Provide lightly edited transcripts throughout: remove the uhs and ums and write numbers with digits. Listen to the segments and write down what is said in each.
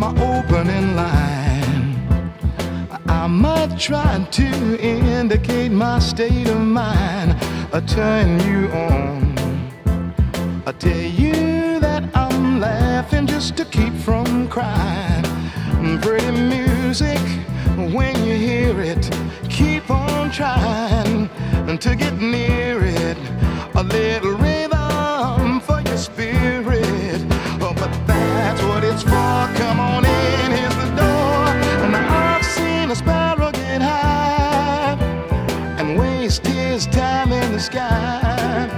my opening line. I'm not trying to indicate my state of mind. I turn you on, I tell you that I'm laughing just to keep from crying. Pretty music, when you hear it, keep on trying to get near it. A little rhythm for your spirit, oh, but that's what it's for. Come on in, here's the door. And I've seen a sparrow get high and waste his time in the sky.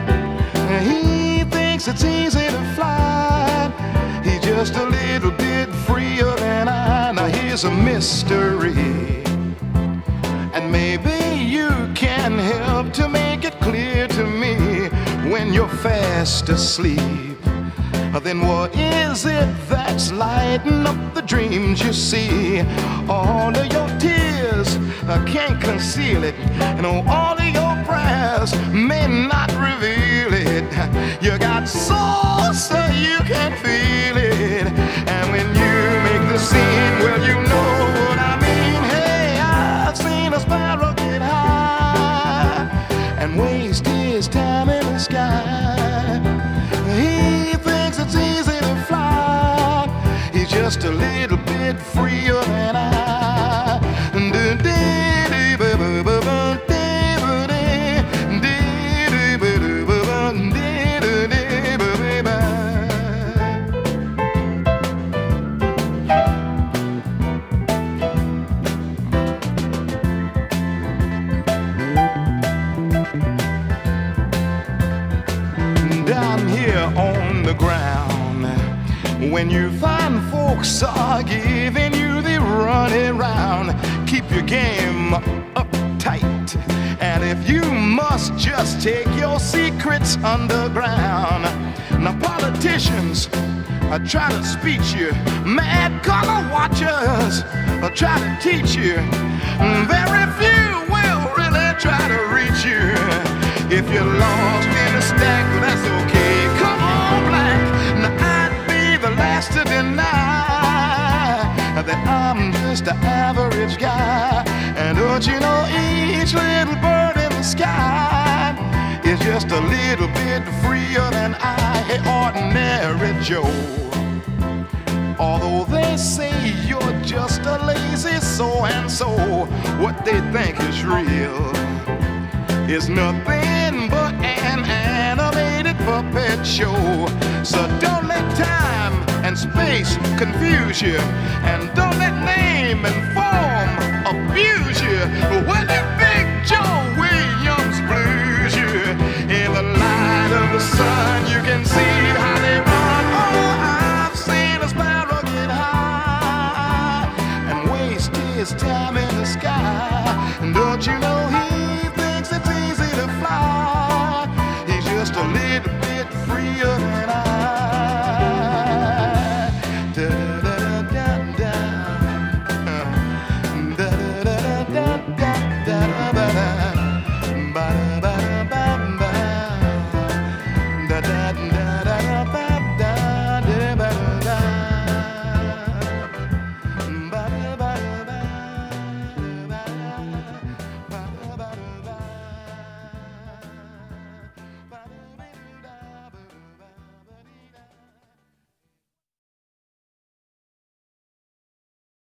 And he thinks it's easy to fly. He's just a little bit freer than I. Now here's a mystery, and maybe you can help to make it clear to me. When you're fast asleep, then what is it that's lighting up the dreams you see? All of your tears, I can't conceal it. And all of your prayers may not reveal it. You got soul so you can feel it. And when you make the scene, well, you know what I mean. Hey, I've seen a sparrow get high and waste his time in the sky. He thinks it's easy to fly. He's just a little bit freer than I. Down here on the ground, when you find folks are giving you the run around, keep your game up tight. And if you must, just take your secrets underground. Now politicians try to speech you, mad color watchers try to teach you. Very few will really try to reach you. If you're lost in a stack, that's okay, come on black. Now I'd be the last to deny that I'm just an average guy. And don't you know each little bird in the sky is just a little bit freer than I. Hey, ordinary Joe, although they say you're just a lazy so-and-so, what they think is real is nothing but an animated puppet show. So don't let time and space confuse you, and don't let name and form abuse you. When that Big Joe Williams blues you, in the light of the sun you can see